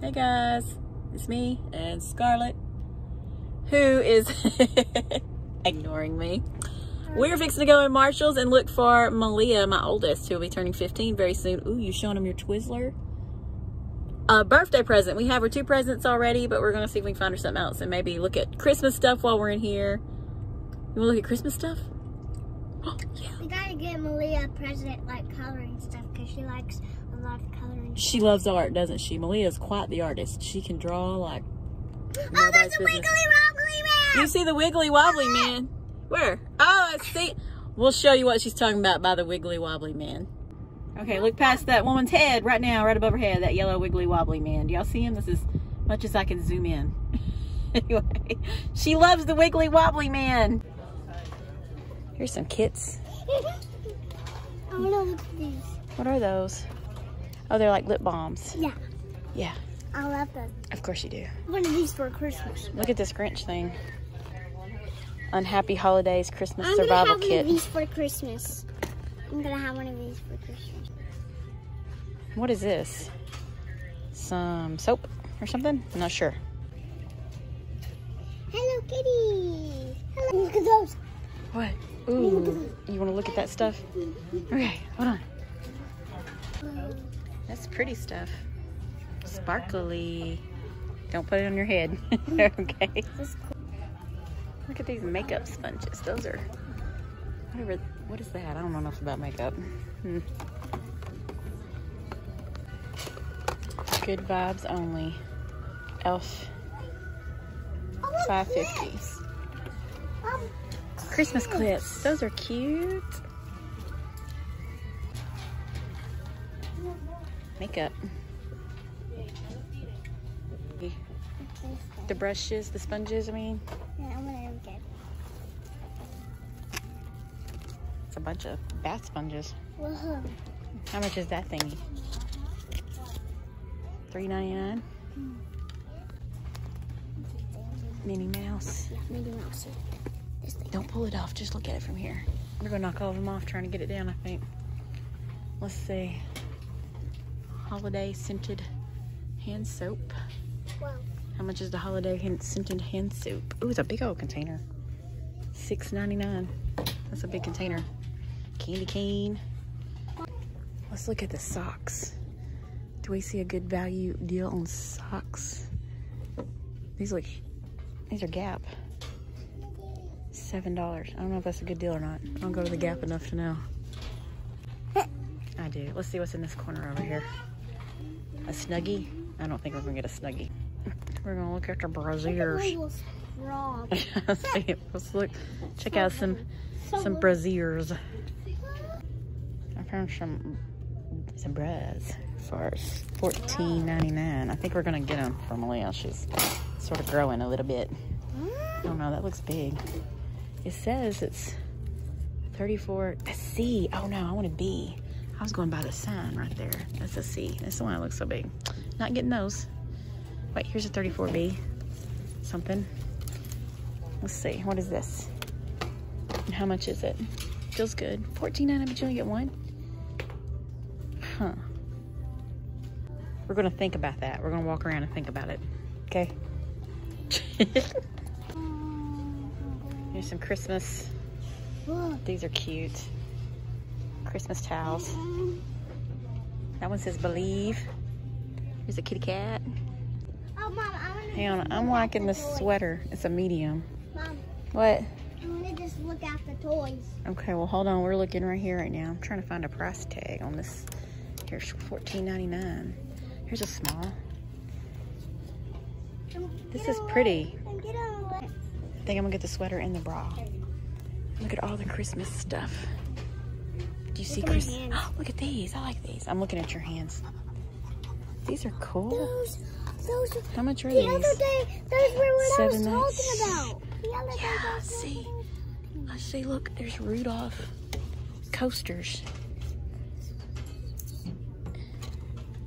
Hey guys, it's me and Scarlett, who is ignoring me. We're fixing to go in Marshall's and look for Malia, my oldest, who will be turning 15 very soon. Ooh, you showing them your Twizzler? A birthday present. We have her two presents already, but we're going to see if we can find her something else and maybe look at Christmas stuff while we're in here. You want to look at Christmas stuff? Yeah. We got to get Malia a present like coloring stuff because she likes a lot of coloring. She loves art, doesn't she? Malia's quite the artist. She can draw like... Oh, that's a Wiggly Wobbly Man! You see the Wiggly Wobbly Man? Where? Oh, I see. We'll show you what she's talking about by the Wiggly Wobbly Man. Okay, look past that woman's head right now, right above her head, that yellow Wiggly Wobbly Man. Do y'all see him? This is as much as I can zoom in. Anyway, she loves the Wiggly Wobbly Man. Here's some kits. I want to look at these. What are those? Oh, they're like lip balms. Yeah. Yeah. I love them. Of course you do. One of these for Christmas. Look at this Grinch thing. Unhappy Holidays Christmas Survival Kit. I'm gonna have one of these for Christmas. I'm gonna have one of these for Christmas. What is this? Some soap or something? I'm not sure. Hello Kitty! Hello. Look at those! What? Ooh, you wanna look at that stuff? Okay, hold on. That's pretty stuff. Sparkly. Don't put it on your head. Okay. Look at these makeup sponges. Those are, whatever, what is that? I don't know enough about makeup. Good vibes only. Elf. $5.50. Christmas clips. Those are cute. Makeup. The brushes, the sponges, I mean. It's a bunch of bath sponges. Whoa. How much is that thingy? $3.99. Mini Mouse. Yeah, Mini Mouse. Don't pull it off. Just look at it from here. We're gonna knock all of them off, trying to get it down. I think. Let's see. Holiday scented hand soap. Wow. How much is the holiday scented hand soap? Ooh, it's a big old container. $6.99. That's a big container. Candy cane. Let's look at the socks. Do we see a good value deal on socks? These are Gap. $7. I don't know if that's a good deal or not. I don't go to the Gap enough to know. I do. Let's see what's in this corner over here. A Snuggie? I don't think we're gonna get a Snuggie. We're gonna look after brassieres. Let's look. Check out some brassieres. I found some bras for $14.99. I think we're gonna get them for Malia. She's sort of growing a little bit. I don't know. That looks big. It says it's 34. A C. Oh no, I want a B. I was going by the sign right there. That's a C. That's the one that looks so big. Not getting those. Wait, here's a 34B. Something. Let's see. What is this? And how much is it? Feels good. $14.99, but you only get one? Huh. We're going to think about that. We're going to walk around and think about it. Okay? Here's some Christmas. These are cute. Christmas towels. That one says Believe. Here's a kitty cat. Oh, Mom, hang on, I'm liking this sweater. It's a medium. Mom. What? I'm gonna just look at the toys. Okay, well, hold on. We're looking right here right now. I'm trying to find a price tag on this. Here's $14.99. Here's a small. This is pretty. I think I'm gonna get the sweater and the bra. Look at all the Christmas stuff. Do you see Christmas? Oh, look at these. I like these. I'm looking at your hands. These are cool. Those, how much are these? The other day, those were what I was talking about. The other day, I see. I see, look, there's Rudolph coasters.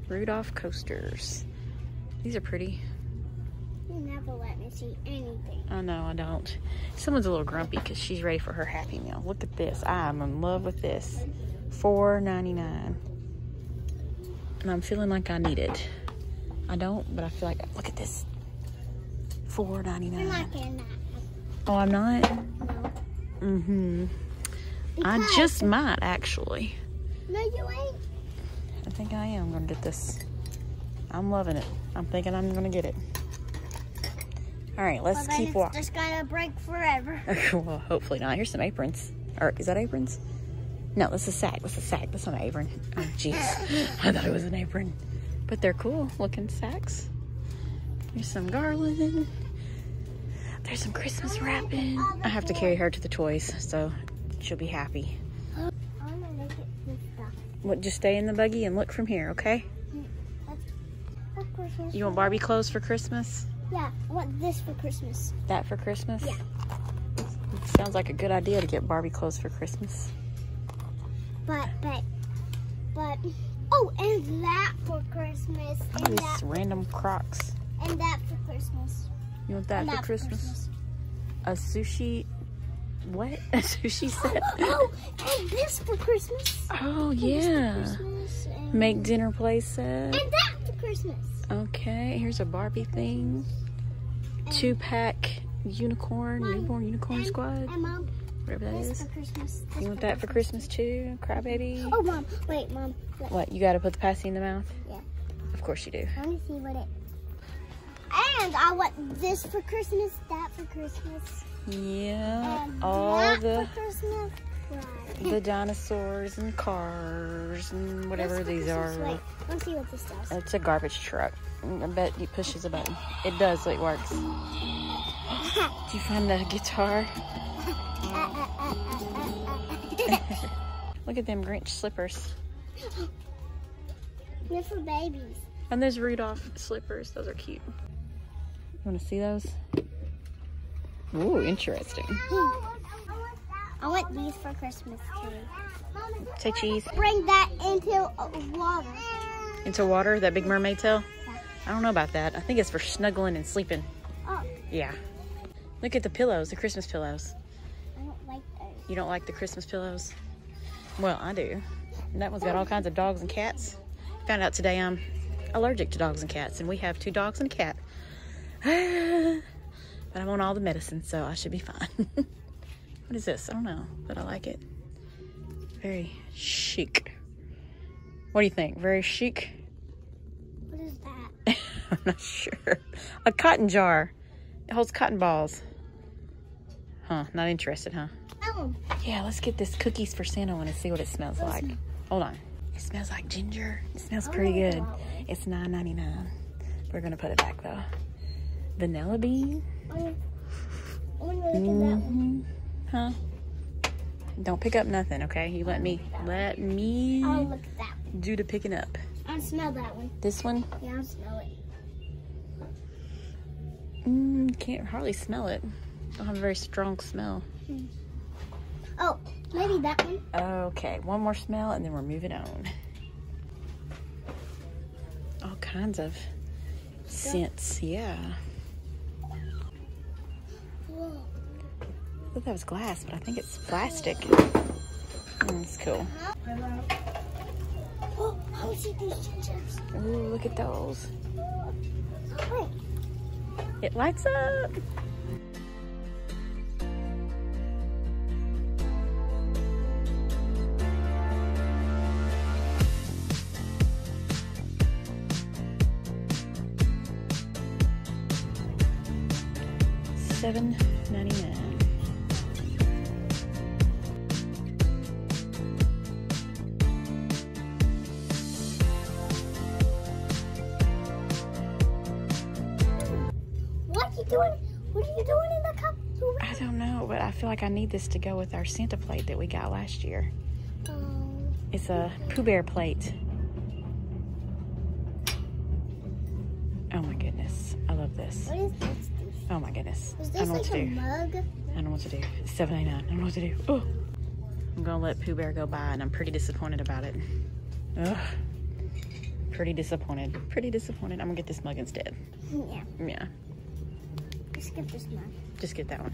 Rudolph coasters. These are pretty. You never let me see anything. I know, I don't. Someone's a little grumpy because she's ready for her Happy Meal. Look at this. I'm in love with this. $4.99. And I'm feeling like I need it. I don't, but I feel like, look at this. $4.99. I'm not getting that. Oh, I'm not? No. Mm-hmm. I just might, actually. No, you ain't. I think I am gonna get this. I'm loving it. I'm thinking I'm gonna get it. All right, let's keep walking. It's just gonna break forever. Well, hopefully not. Here's some aprons. Or is that aprons? No, this is sack. This is sack. That's not an apron. Oh, jeez. I thought it was an apron. But they're cool looking sacks. Here's some garland. There's some Christmas wrapping. I have to carry her to the toys, so she'll be happy. I'm gonna make it some stuff. What, just stay in the buggy and look from here, okay? You want Barbie clothes for Christmas? Yeah, I want this for Christmas. That for Christmas? Yeah. It sounds like a good idea to get Barbie clothes for Christmas. But, oh, and that for Christmas. And oh, that random Crocs. And that for Christmas. You want that for Christmas? A sushi, what? A sushi set? Oh, and this for Christmas. Oh, yeah. Christmas and make dinner play set. And that for Christmas. Okay, here's a Barbie thing. Two-pack unicorn, newborn unicorn squad. And Mom, whatever that is. For Christmas. You want that for Christmas too? Crybaby? Oh, Mom, wait, Mom. Look. What, you gotta put the pasty in the mouth? Yeah. Of course you do. I wanna see what it is. And I want this for Christmas, that for Christmas. Yeah, and all the for Christmas. Right. The dinosaurs and cars and whatever these Christmas are. Wait, let's see what this does. It's a garbage truck. I bet it pushes a button. It does, it works. Do you find the guitar? Look at them Grinch slippers. They're for babies. And those Rudolph slippers, those are cute. You want to see those? Ooh, interesting. I want these for Christmas too. Say cheese. Bring that into water. Into water? That big mermaid tail? Yeah. I don't know about that. I think it's for snuggling and sleeping. Oh. Yeah. Look at the pillows, the Christmas pillows. I don't like those. You don't like the Christmas pillows? Well, I do. And that one's got all kinds of dogs and cats. Found out today I'm allergic to dogs and cats, and we have 2 dogs and a cat. But I'm on all the medicine, so I should be fine. What is this? I don't know, but I like it. Very chic. What do you think? Very chic? What is that? I'm not sure. A cotton jar. It holds cotton balls. Huh, not interested, huh? Oh. Yeah, let's get this cookies for Santa one and see what it smells like. Hold on. It smells like ginger. It smells pretty good. It's $9.99. We're gonna put it back though. Vanilla bean. Mm-hmm. Huh? Don't pick up nothing, okay? You let me I'll look at that one. Do the picking up. I smell that one. This one? Yeah, I smell it. Can't hardly smell it. I don't have a very strong smell. Oh, maybe that one. Okay, one more smell and then we're moving on. All kinds of scents, yeah. I thought that was glass, but I think it's plastic. That's cool. Oh, I want to see these gingers. Ooh, look at those. Wait. It lights up. $7.99. What are you doing in the cup? I don't know, but I feel like I need this to go with our Santa plate that we got last year. It's a Pooh Bear plate. Oh my goodness, I love this. What is this? Oh my goodness, is this like a mug? I don't know what to do. It's $7.99. I don't know what to do. Oh, I'm gonna let Pooh Bear go by, and I'm pretty disappointed about it. Ugh. Pretty disappointed. Pretty disappointed. I'm gonna get this mug instead. Yeah. Yeah. Just get this mug. Just get that one.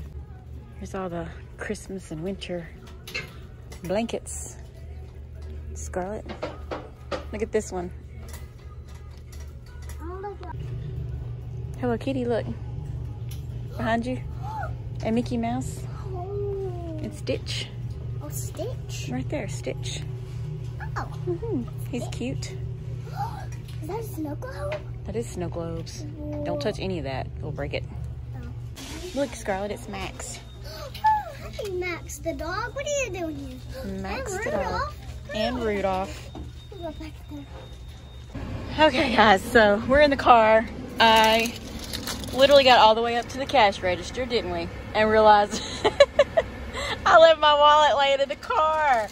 Here's all the Christmas and winter blankets. Scarlett, look at this one. I don't know Hello Kitty, look. Behind you. And Mickey Mouse. And Stitch. Oh, Stitch? Right there, Stitch. Oh. Mm-hmm. He's cute. Is that a snow globe? That is snow globes. Whoa. Don't touch any of that. It'll break it. Oh. Look, Scarlett, it's Max. Oh, hi, Max the dog. What are you doing here? Max the dog. And Rudolph. We'll go back there. Okay, guys, so we're in the car. I literally got all the way up to the cash register, didn't we? And realized I left my wallet laying in the car.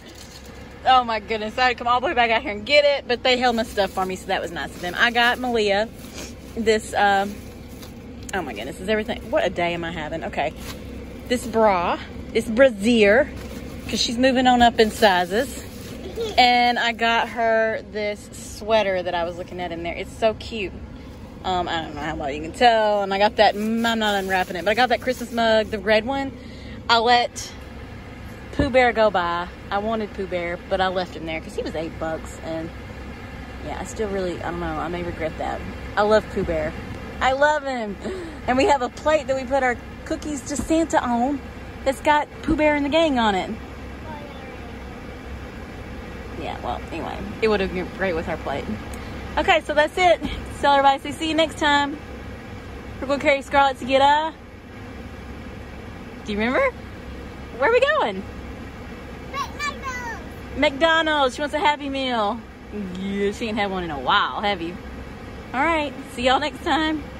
Oh my goodness, I had to come all the way back out here and get it, but they held my stuff for me, so that was nice of them. I got Malia this, oh my goodness, is everything, what a day am I having? Okay, this bra, this brassiere, because she's moving on up in sizes. And I got her this sweater that I was looking at in there. It's so cute. I don't know how well you can tell. And I got that, I'm not unwrapping it, but I got that Christmas mug, the red one. I let Pooh Bear go by. I wanted Pooh Bear, but I left him there because he was $8, and yeah, I still really, I don't know, I may regret that. I love Pooh Bear. I love him. And we have a plate that we put our cookies to Santa on that's got Pooh Bear and the gang on it. Yeah, well, anyway, it would have been great with our plate. Okay, so that's it. Tell everybody, say see you next time. We're going to carry Scarlett to get a... Do you remember? Where are we going? McDonald's. She wants a Happy Meal. Yeah, she ain't had one in a while, have you? All right. See y'all next time.